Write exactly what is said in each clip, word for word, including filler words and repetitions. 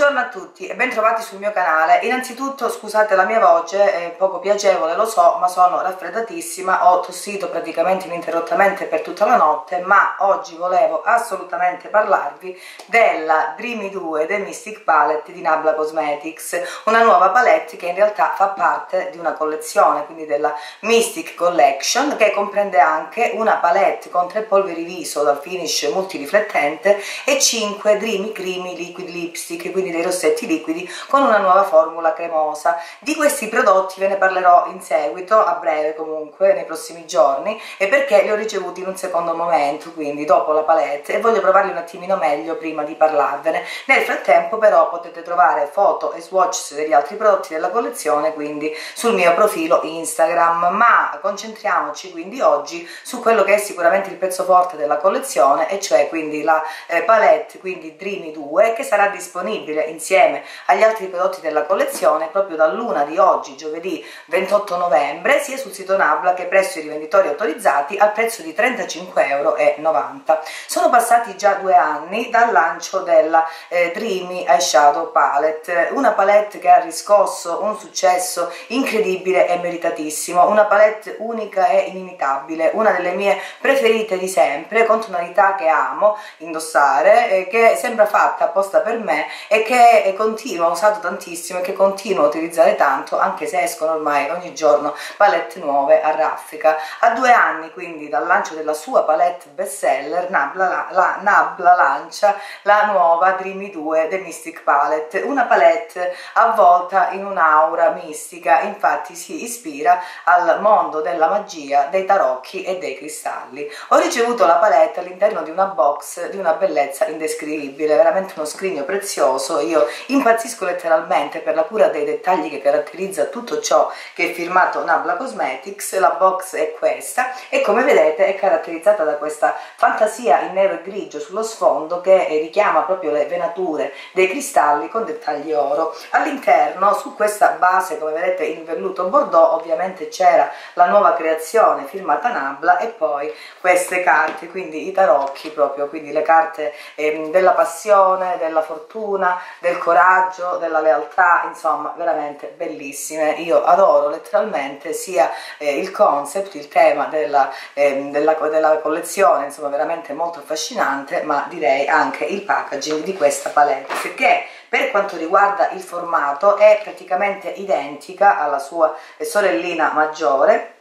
Buongiorno a tutti e ben trovati sul mio canale. Innanzitutto scusate la mia voce, è poco piacevole, lo so, ma sono raffreddatissima, ho tossito praticamente ininterrottamente per tutta la notte, ma oggi volevo assolutamente parlarvi della Dreamy due The Mystic Palette di Nabla Cosmetics, una nuova palette che in realtà fa parte di una collezione, quindi della Mystic Collection, che comprende anche una palette con tre polveri viso dal finish multiriflettente e cinque Dreamy Creamy Liquid Lipstick, quindi dei rossetti liquidi con una nuova formula cremosa. Di questi prodotti ve ne parlerò in seguito, a breve comunque, nei prossimi giorni, e perché li ho ricevuti in un secondo momento, quindi dopo la palette, e voglio provarli un attimino meglio prima di parlarvene. Nel frattempo però potete trovare foto e swatch degli altri prodotti della collezione quindi sul mio profilo Instagram, ma concentriamoci quindi oggi su quello che è sicuramente il pezzo forte della collezione, e cioè quindi la eh, palette quindi Dreamy due, che sarà disponibile insieme agli altri prodotti della collezione proprio da luna di oggi, giovedì ventotto novembre, sia sul sito Nabla che presso i rivenditori autorizzati al prezzo di trentacinque euro e novanta. Sono passati già due anni dal lancio della eh, Dreamy Eyeshadow Palette, una palette che ha riscosso un successo incredibile e meritatissimo, una palette unica e inimitabile, una delle mie preferite di sempre, con tonalità che amo indossare, eh, che sembra fatta apposta per me e che continuo, ho usato tantissimo e che continuo a utilizzare tanto, anche se escono ormai ogni giorno palette nuove a raffica. A due anni quindi dal lancio della sua palette bestseller, Nabla, la, la, Nabla lancia la nuova Dreamy due The Mystic Palette, una palette avvolta in un'aura mistica, infatti si ispira al mondo della magia, dei tarocchi e dei cristalli. Ho ricevuto la palette all'interno di una box di una bellezza indescrivibile, veramente uno scrigno prezioso. Io impazzisco letteralmente per la cura dei dettagli che caratterizza tutto ciò che è firmato Nabla Cosmetics. La box è questa e come vedete è caratterizzata da questa fantasia in nero e grigio sullo sfondo che richiama proprio le venature dei cristalli con dettagli oro. All'interno, su questa base, come vedete in velluto bordeaux, ovviamente c'era la nuova creazione firmata Nabla e poi queste carte, quindi i tarocchi proprio, quindi le carte eh, della passione, della fortuna, del coraggio, della lealtà, insomma veramente bellissime. Io adoro letteralmente sia eh, il concept, il tema della, eh, della, della collezione, insomma veramente molto affascinante, ma direi anche il packaging di questa palette, che per quanto riguarda il formato è praticamente identica alla sua sorellina maggiore.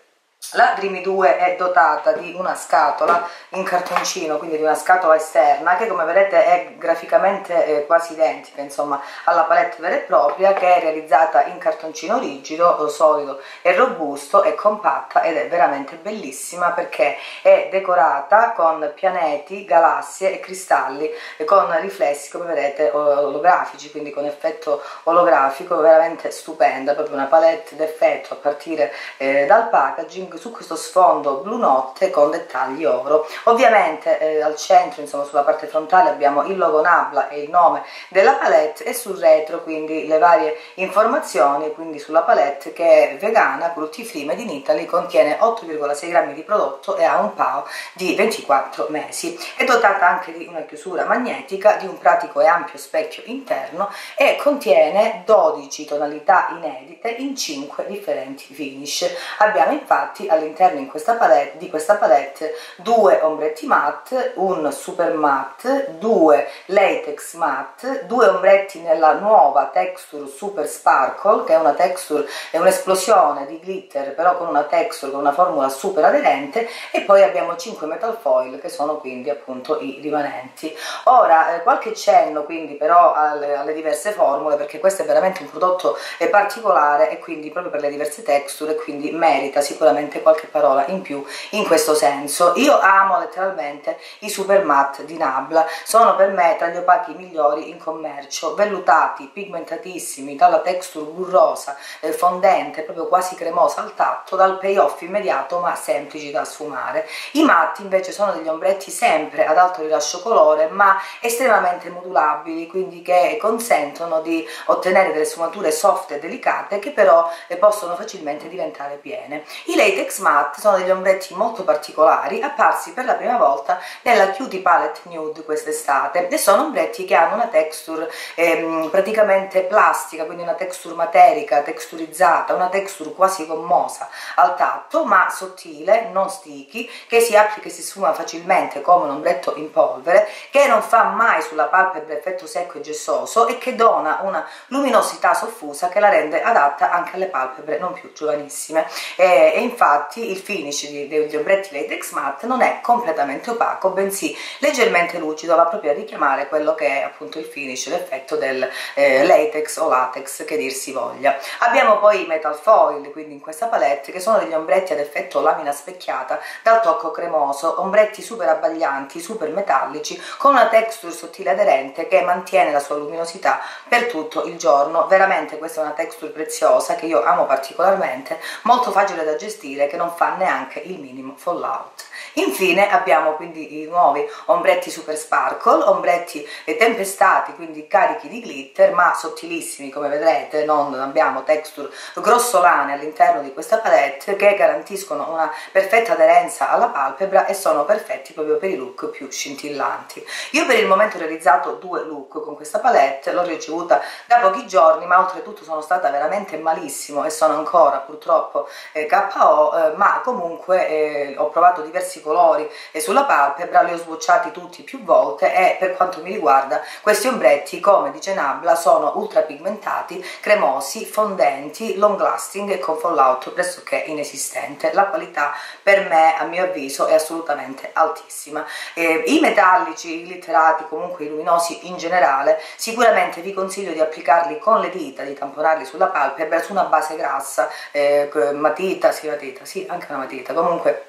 La Dreamy due è dotata di una scatola in cartoncino, quindi di una scatola esterna, che come vedete è graficamente eh, quasi identica insomma alla palette vera e propria, che è realizzata in cartoncino rigido, solido e robusto, è compatta ed è veramente bellissima perché è decorata con pianeti, galassie e cristalli e con riflessi, come vedete, olografici, quindi con effetto olografico, veramente stupenda, proprio una palette d'effetto a partire eh, dal packaging, su questo sfondo blu notte con dettagli oro. Ovviamente eh, al centro, insomma sulla parte frontale, abbiamo il logo Nabla e il nome della palette, e sul retro quindi le varie informazioni quindi sulla palette, che è vegana, cruelty free, made in Italy, contiene otto virgola sei grammi di prodotto e ha un P A O di ventiquattro mesi. È dotata anche di una chiusura magnetica, di un pratico e ampio specchio interno, e contiene dodici tonalità inedite in cinque differenti finish. Abbiamo infatti all'interno di questa palette due ombretti matte, un super matte, due latex matte, due ombretti nella nuova texture super sparkle, che è una texture, è un'esplosione di glitter però con una texture, con una formula super aderente, e poi abbiamo cinque metal foil che sono quindi appunto i rimanenti. Ora eh, qualche cenno quindi però alle, alle diverse formule, perché questo è veramente un prodotto particolare e quindi proprio per le diverse texture, e quindi merita sicuramente qualche parola in più in questo senso. Io amo letteralmente i super matte di Nabla, sono per me tra gli opacchi migliori in commercio, vellutati, pigmentatissimi, dalla texture burrosa, eh, fondente, proprio quasi cremosa al tatto, dal payoff immediato ma semplici da sfumare. I matti invece sono degli ombretti sempre ad alto rilascio colore ma estremamente modulabili, quindi che consentono di ottenere delle sfumature soft e delicate che però eh, possono facilmente diventare piene. I X Matte sono degli ombretti molto particolari apparsi per la prima volta nella Cutie Palette Nude quest'estate, e sono ombretti che hanno una texture ehm, praticamente plastica, quindi una texture materica, texturizzata, una texture quasi gommosa al tatto ma sottile, non sticky, che si applica e si sfuma facilmente come un ombretto in polvere, che non fa mai sulla palpebra effetto secco e gessoso e che dona una luminosità soffusa che la rende adatta anche alle palpebre non più giovanissime. E, e infatti il finish degli ombretti latex matte non è completamente opaco, bensì leggermente lucido, va proprio a richiamare quello che è appunto il finish, l'effetto del eh, latex o latex che dir si voglia. Abbiamo poi i metal foil quindi in questa palette, che sono degli ombretti ad effetto lamina specchiata dal tocco cremoso, ombretti super abbaglianti, super metallici, con una texture sottile aderente che mantiene la sua luminosità per tutto il giorno. Veramente questa è una texture preziosa che io amo particolarmente, molto facile da gestire, che non fa neanche il minimo fallout. Infine abbiamo quindi i nuovi ombretti super sparkle, ombretti tempestati, quindi carichi di glitter ma sottilissimi, come vedrete non abbiamo texture grossolane all'interno di questa palette, che garantiscono una perfetta aderenza alla palpebra e sono perfetti proprio per i look più scintillanti. Io per il momento ho realizzato due look con questa palette, l'ho ricevuta da pochi giorni ma oltretutto sono stata veramente malissimo e sono ancora purtroppo eh, K O, eh, ma comunque eh, ho provato diversi colori e sulla palpebra li ho sbocciati tutti più volte, e per quanto mi riguarda questi ombretti, come dice Nabla, sono ultra pigmentati, cremosi, fondenti, long lasting e con fallout pressoché inesistente. La qualità per me, a mio avviso, è assolutamente altissima. Eh, i metallici, i glitterati, comunque i luminosi in generale, sicuramente vi consiglio di applicarli con le dita, di tamponarli sulla palpebra su una base grassa, eh, matita, sì matita, sì anche una matita, comunque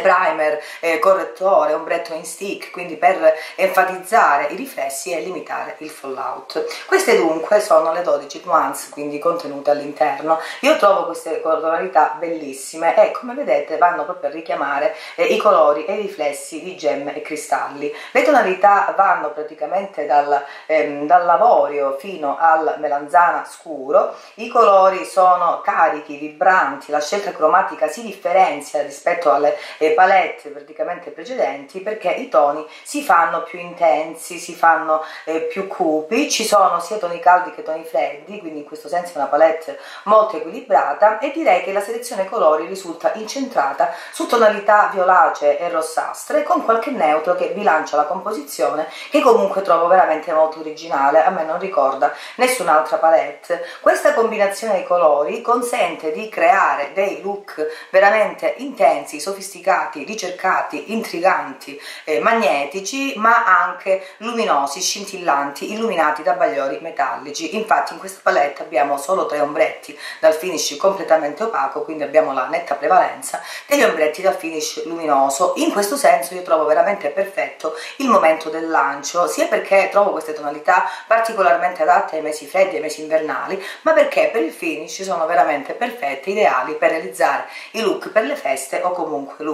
primer, eh, correttore, ombretto in stick, quindi per enfatizzare i riflessi e limitare il fallout. Queste dunque sono le dodici nuance quindi contenute all'interno. Io trovo queste tonalità bellissime e come vedete vanno proprio a richiamare eh, i colori e i riflessi di gemme e cristalli. Le tonalità vanno praticamente dal, ehm, dall'avorio fino al melanzana scuro, i colori sono carichi, vibranti, la scelta cromatica si differenzia rispetto alle e palette praticamente precedenti perché i toni si fanno più intensi, si fanno eh, più cupi, ci sono sia toni caldi che toni freddi, quindi in questo senso è una palette molto equilibrata, e direi che la selezione colori risulta incentrata su tonalità violacee e rossastre con qualche neutro che bilancia la composizione, che comunque trovo veramente molto originale, a me non ricorda nessun'altra palette. Questa combinazione di colori consente di creare dei look veramente intensi, sofisticati, ricercati, intriganti, eh, magnetici, ma anche luminosi, scintillanti, illuminati da bagliori metallici. Infatti in questa palette abbiamo solo tre ombretti dal finish completamente opaco, quindi abbiamo la netta prevalenza degli ombretti dal finish luminoso. In questo senso io trovo veramente perfetto il momento del lancio, sia perché trovo queste tonalità particolarmente adatte ai mesi freddi e ai mesi invernali, ma perché per il finish sono veramente perfette, ideali per realizzare i look per le feste o comunque look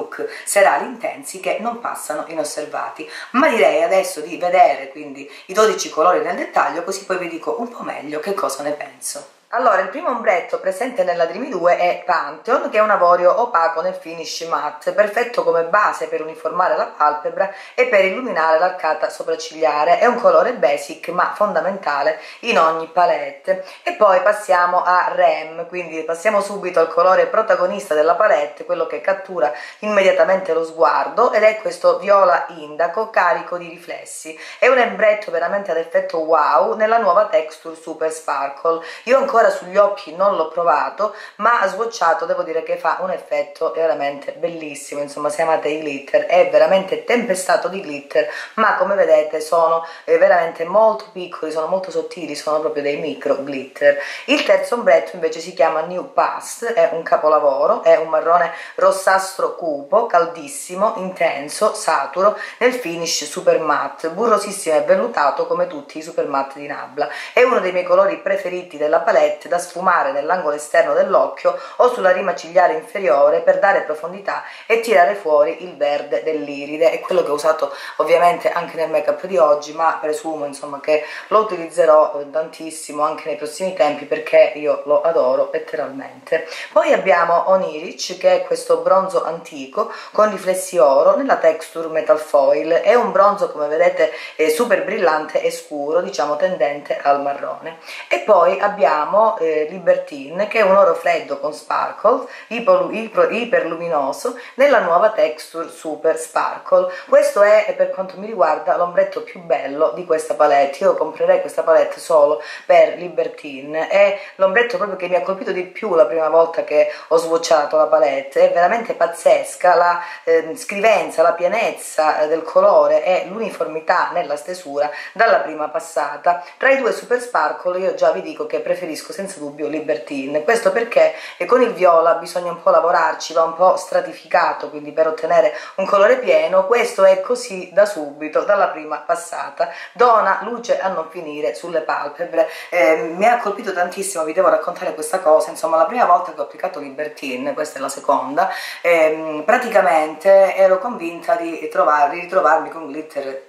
serali intensi che non passano inosservati. Ma direi adesso di vedere quindi i dodici colori nel dettaglio, così poi vi dico un po' meglio che cosa ne penso. Allora, il primo ombretto presente nella Dreamy due è Pantheon, che è un avorio opaco nel finish matte, perfetto come base per uniformare la palpebra e per illuminare l'arcata sopraccigliare. È un colore basic ma fondamentale in ogni palette. E poi passiamo a Rem, quindi passiamo subito al colore protagonista della palette, quello che cattura immediatamente lo sguardo, ed è questo viola indaco carico di riflessi. È un ombretto veramente ad effetto wow nella nuova texture super sparkle. Io ancora sugli occhi non l'ho provato, ma sbocciato devo dire che fa un effetto veramente bellissimo. Insomma, se amate i glitter, è veramente tempestato di glitter, ma come vedete sono veramente molto piccoli, sono molto sottili, sono proprio dei micro glitter. Il terzo ombretto invece si chiama New Past, è un capolavoro, è un marrone rossastro cupo, caldissimo, intenso, saturo, nel finish super matte, burrosissimo e vellutato come tutti i super matte di Nabla. È uno dei miei colori preferiti della palette palette da sfumare nell'angolo esterno dell'occhio o sulla rima cigliare inferiore per dare profondità e tirare fuori il verde dell'iride. È quello che ho usato ovviamente anche nel make up di oggi, ma presumo insomma che lo utilizzerò tantissimo anche nei prossimi tempi perché io lo adoro letteralmente. Poi abbiamo Oniric, che è questo bronzo antico con riflessi oro nella texture metal foil. È un bronzo, come vedete, è super brillante e scuro, diciamo tendente al marrone. E poi abbiamo eh, Libertine, che è un oro freddo con sparkle iperluminoso nella nuova texture super sparkle. Questo è, per quanto mi riguarda, l'ombretto più bello di questa palette. Io comprerei questa palette solo per Libertine, è l'ombretto proprio che mi ha colpito di più la prima volta che ho swatchato la palette. È veramente pazzesca la eh, scrivenza, la pienezza eh, del colore e l'uniformità nella stesura dalla prima passata. Tra i due super sparkle io già vi dico che preferisco senza dubbio Libertine, questo perché con il viola bisogna un po' lavorarci, va un po' stratificato, quindi per ottenere un colore pieno. Questo è così da subito, dalla prima passata, dona luce a non finire sulle palpebre. Eh, mi ha colpito tantissimo, vi devo raccontare questa cosa. Insomma, la prima volta che ho applicato Libertine, questa è la seconda, ehm, praticamente ero convinta di, trovare, di ritrovarmi con glitter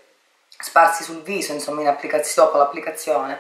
sparsi sul viso, insomma, in dopo l'applicazione.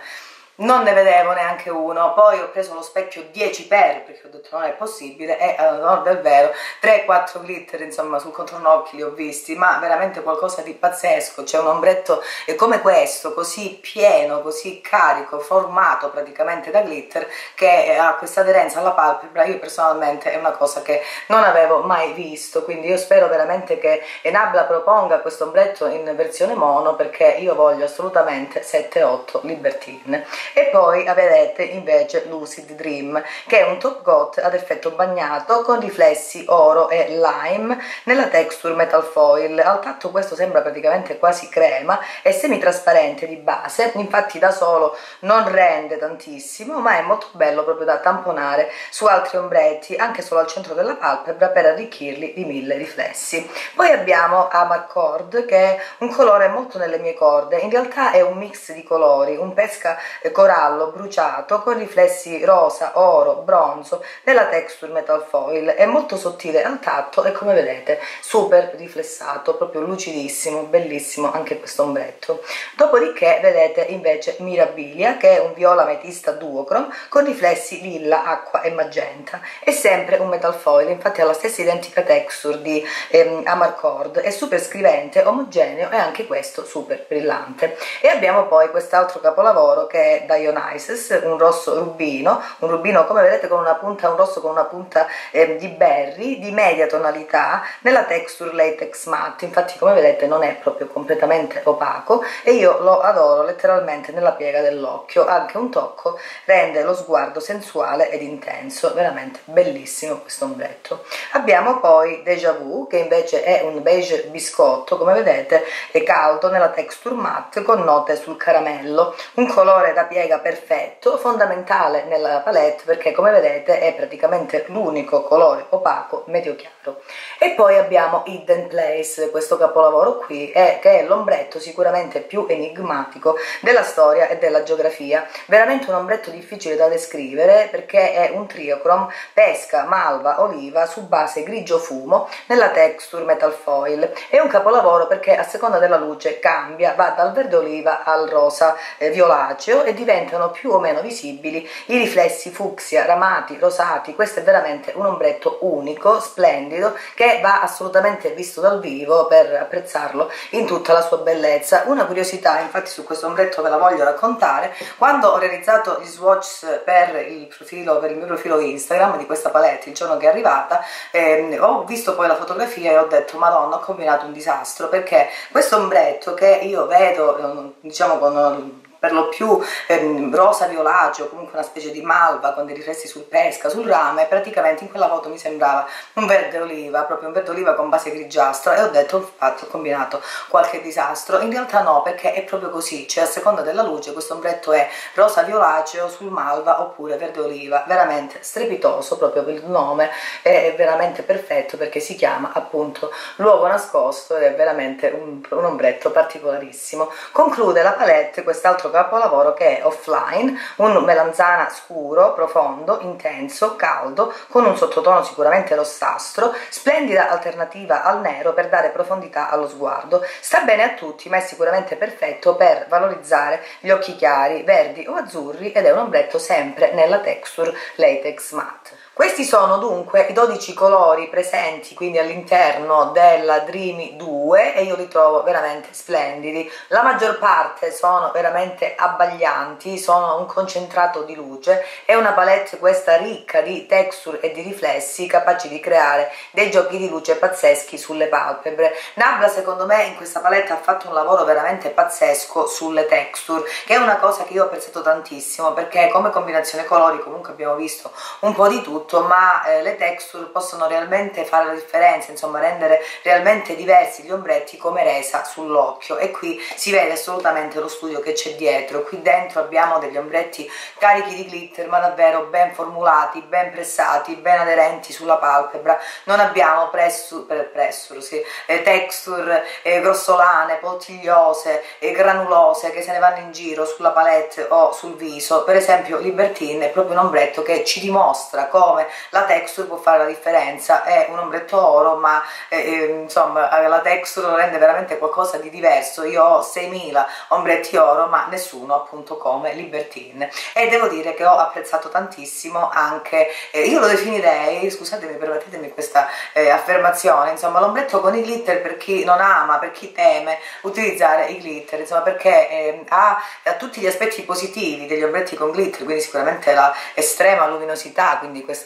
Non ne vedevo neanche uno, poi ho preso lo specchio dieci per perché ho detto non è possibile, e allora del vero tre quattro glitter insomma sul contorno occhi li ho visti, ma veramente qualcosa di pazzesco. C'è un ombretto come questo, così pieno, così carico, formato praticamente da glitter, che ha questa aderenza alla palpebra. Io personalmente è una cosa che non avevo mai visto, quindi io spero veramente che Nabla proponga questo ombretto in versione mono, perché io voglio assolutamente sette otto Libertine. E poi vedete invece Lucid Dream, che è un top coat ad effetto bagnato con riflessi oro e lime nella texture metal foil. Al tatto questo sembra praticamente quasi crema, è semitrasparente di base, infatti da solo non rende tantissimo, ma è molto bello proprio da tamponare su altri ombretti, anche solo al centro della palpebra, per arricchirli di mille riflessi. Poi abbiamo Amarcord, che è un colore molto nelle mie corde, in realtà è un mix di colori, un pesca corallo bruciato con riflessi rosa, oro, bronzo nella texture metal foil. È molto sottile al tatto e, come vedete, super riflessato, proprio lucidissimo, bellissimo anche questo ombretto. Dopodiché vedete invece Mirabilia, che è un viola ametista duochrome con riflessi lilla, acqua e magenta. È sempre un metal foil, infatti ha la stessa identica texture di ehm, Amarcord, è super scrivente, omogeneo e anche questo super brillante. E abbiamo poi quest'altro capolavoro che è Dionysus, un rosso rubino, un rubino come vedete con una punta, un rosso con una punta eh, di berry di media tonalità nella texture latex matte. Infatti, come vedete, non è proprio completamente opaco e io lo adoro letteralmente nella piega dell'occhio. Anche un tocco rende lo sguardo sensuale ed intenso, veramente bellissimo questo ombretto. Abbiamo poi Déjà Vu, che invece è un beige biscotto, come vedete, è caldo nella texture matte con note sul caramello, un colore da piega perfetto, fondamentale nella palette perché, come vedete, è praticamente l'unico colore opaco medio chiaro. E poi abbiamo Hidden Place, questo capolavoro qui è, che è l'ombretto sicuramente più enigmatico della storia e della geografia, veramente un ombretto difficile da descrivere perché è un triochrome pesca, malva, oliva su base grigio fumo nella texture metal foil. È un capolavoro perché a seconda della luce cambia, va dal verde oliva al rosa eh, violaceo e diventano più o meno visibili i riflessi fucsia, ramati, rosati. Questo è veramente un ombretto unico, splendido, che va assolutamente visto dal vivo per apprezzarlo in tutta la sua bellezza. Una curiosità infatti su questo ombretto ve la voglio raccontare: quando ho realizzato gli swatch per il, profilo, per il mio profilo Instagram di questa palette il giorno che è arrivata, ehm, ho visto poi la fotografia e ho detto madonna, ho combinato un disastro, perché questo ombretto che io vedo diciamo con per lo più ehm, rosa violaceo, comunque una specie di malva con dei riflessi sul pesca, sul rame, praticamente in quella foto mi sembrava un verde oliva, proprio un verde oliva con base grigiastra, e ho detto infatti ho combinato qualche disastro. In realtà no, perché è proprio così, cioè a seconda della luce questo ombretto è rosa violaceo sul malva oppure verde oliva, veramente strepitoso, proprio per il nome è veramente perfetto perché si chiama appunto l'uovo nascosto ed è veramente un, un ombretto particolarissimo. Conclude la palette quest'altro altro capolavoro che è Offline, un melanzana scuro, profondo, intenso, caldo, con un sottotono sicuramente rossastro, splendida alternativa al nero per dare profondità allo sguardo. Sta bene a tutti, ma è sicuramente perfetto per valorizzare gli occhi chiari, verdi o azzurri, ed è un ombretto sempre nella texture latex matte. Questi sono dunque i dodici colori presenti quindi all'interno della Dreamy due e io li trovo veramente splendidi. La maggior parte sono veramente abbaglianti, sono un concentrato di luce, è una palette questa ricca di texture e di riflessi capaci di creare dei giochi di luce pazzeschi sulle palpebre. Nabla secondo me in questa palette ha fatto un lavoro veramente pazzesco sulle texture, che è una cosa che io ho apprezzato tantissimo, perché come combinazione colori comunque abbiamo visto un po' di tutto, ma eh, le texture possono realmente fare la differenza, insomma rendere realmente diversi gli ombretti come resa sull'occhio, e qui si vede assolutamente lo studio che c'è dietro. Qui dentro abbiamo degli ombretti carichi di glitter ma davvero ben formulati, ben pressati, ben aderenti sulla palpebra. Non abbiamo pressure, pressure sì, eh, texture eh, grossolane, poltigliose e eh, granulose che se ne vanno in giro sulla palette o sul viso. Per esempio Libertine è proprio un ombretto che ci dimostra come la texture può fare la differenza. È un ombretto oro, ma eh, insomma la texture lo rende veramente qualcosa di diverso. Io ho seimila ombretti oro, ma nessuno appunto come Libertine, e devo dire che ho apprezzato tantissimo anche, eh, io lo definirei, scusatemi, permettetemi questa eh, affermazione, insomma l'ombretto con i glitter per chi non ama, per chi teme utilizzare i glitter, insomma, perché eh, ha, ha tutti gli aspetti positivi degli ombretti con glitter, quindi sicuramente la estrema luminosità, quindi questa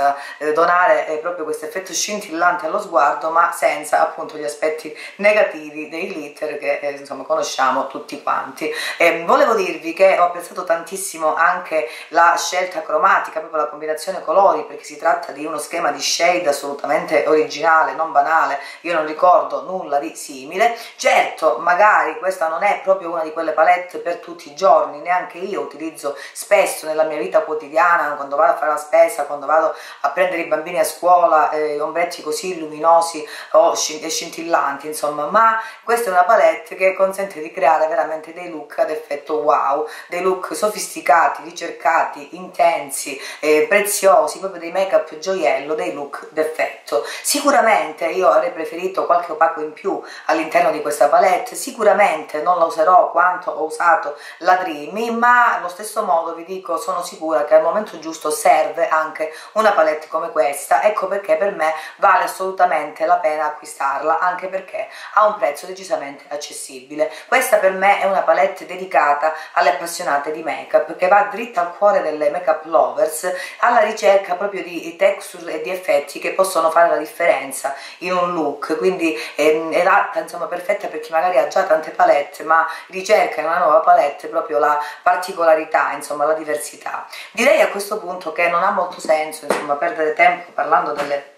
donare proprio questo effetto scintillante allo sguardo, ma senza appunto gli aspetti negativi dei glitter che eh, insomma conosciamo tutti quanti. E volevo dirvi che ho apprezzato tantissimo anche la scelta cromatica, proprio la combinazione colori, perché si tratta di uno schema di shade assolutamente originale, non banale. Io non ricordo nulla di simile. Certo, magari questa non è proprio una di quelle palette per tutti i giorni, neanche io utilizzo spesso nella mia vita quotidiana, quando vado a fare la spesa, quando vado a prendere i bambini a scuola, eh, ombretti così luminosi o scintillanti, insomma, ma questa è una palette che consente di creare veramente dei look ad effetto wow, dei look sofisticati, ricercati, intensi, eh, preziosi, proprio dei make up gioiello, dei look d'effetto. Sicuramente io avrei preferito qualche opaco in più all'interno di questa palette, sicuramente non la userò quanto ho usato la Dreamy, ma allo stesso modo vi dico, sono sicura che al momento giusto serve anche una palette come questa. Ecco perché per me vale assolutamente la pena acquistarla, anche perché ha un prezzo decisamente accessibile. Questa per me è una palette dedicata alle appassionate di make up, che va dritta al cuore delle make up lovers, alla ricerca proprio di texture e di effetti che possono fare la differenza in un look, quindi è, è adatta, insomma, perfetta per chi magari ha già tante palette ma ricerca in una nuova palette proprio la particolarità, insomma la diversità. Direi a questo punto che non ha molto senso, insomma, ma perdere tempo parlando delle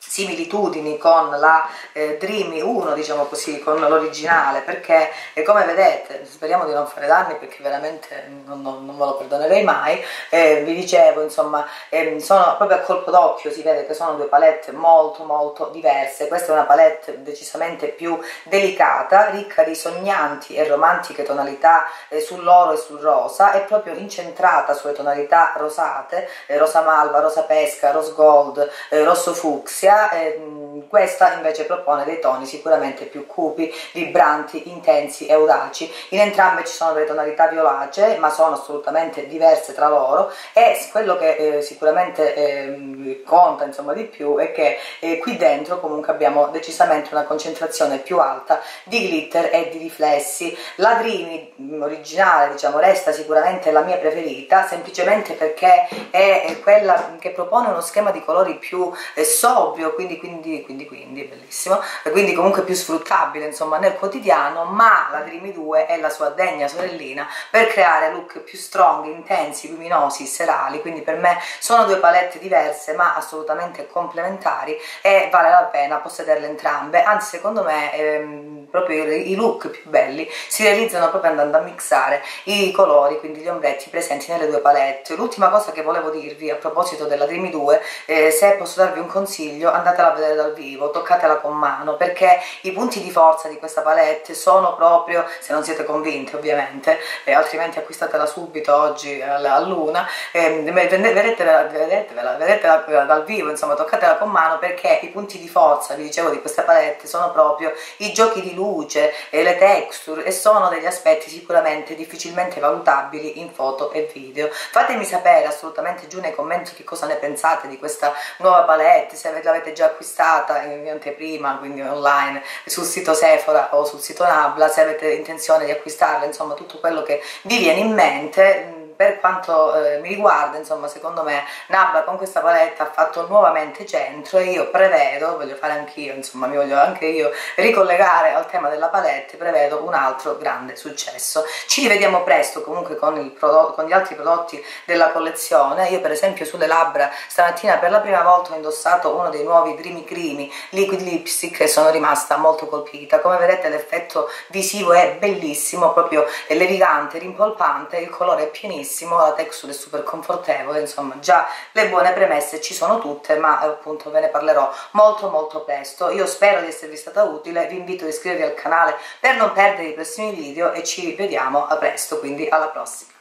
similitudini con la eh, Dreamy uno, diciamo così, con l'originale, perché eh, come vedete, speriamo di non fare danni perché veramente non, non, non me lo perdonerei mai, eh, vi dicevo, insomma, eh, sono proprio a colpo d'occhio, si vede che sono due palette molto molto diverse. Questa è una palette decisamente più delicata, ricca di sognanti e romantiche tonalità eh, sull'oro e sul rosa, è proprio incentrata sulle tonalità rosate, eh, rosa malva, rosa pesca, rose gold, eh, rosso fucsia. Eh, questa invece propone dei toni sicuramente più cupi, vibranti, intensi e audaci. In entrambe ci sono delle tonalità violacee, ma sono assolutamente diverse tra loro, e quello che eh, sicuramente eh, conta, insomma, di più è che eh, qui dentro comunque abbiamo decisamente una concentrazione più alta di glitter e di riflessi. La Dreamy originale, diciamo, resta sicuramente la mia preferita, semplicemente perché è, è quella che propone uno schema di colori più eh, sobrio, quindi quindi quindi quindi bellissimo, quindi comunque più sfruttabile, insomma, nel quotidiano. Ma la Dreamy due è la sua degna sorellina per creare look più strong, intensi, luminosi, serali. Quindi per me sono due palette diverse ma assolutamente complementari, e vale la pena possederle entrambe. Anzi, secondo me ehm, proprio i look più belli si realizzano proprio andando a mixare i colori, quindi gli ombretti presenti nelle due palette. L'ultima cosa che volevo dirvi a proposito della Dreamy due, eh, se posso darvi un consiglio, andatela a vedere dal vivo, toccatela con mano, perché i punti di forza di questa palette sono proprio, se non siete convinti ovviamente, eh, altrimenti acquistatela subito oggi all'una, eh, vedetevela, vedetevela, vedetevela dal vivo, insomma toccatela con mano, perché i punti di forza, vi dicevo, di questa palette sono proprio i giochi di luce e le texture, e sono degli aspetti sicuramente difficilmente valutabili in foto e video. Fatemi sapere assolutamente giù nei commenti che cosa ne pensate di questa nuova palette, se l'avete già acquistata in anteprima, quindi online sul sito Sephora o sul sito Nabla, se avete intenzione di acquistarla, insomma tutto quello che vi viene in mente. Per quanto eh, mi riguarda, insomma, secondo me Nabla con questa palette ha fatto nuovamente centro, e io prevedo, voglio fare anch'io, insomma mi voglio anche io ricollegare al tema della palette, prevedo un altro grande successo. Ci rivediamo presto comunque con, il con gli altri prodotti della collezione. Io per esempio sulle labbra stamattina per la prima volta ho indossato uno dei nuovi Dreamy Creamy Liquid Lipstick e sono rimasta molto colpita. Come vedete l'effetto visivo è bellissimo, proprio levigante, rimpolpante, il colore è pienissimo, la texture è super confortevole, insomma già le buone premesse ci sono tutte, ma appunto ve ne parlerò molto molto presto. Io spero di esservi stata utile, vi invito ad iscrivervi al canale per non perdere i prossimi video e ci vediamo a presto, quindi alla prossima.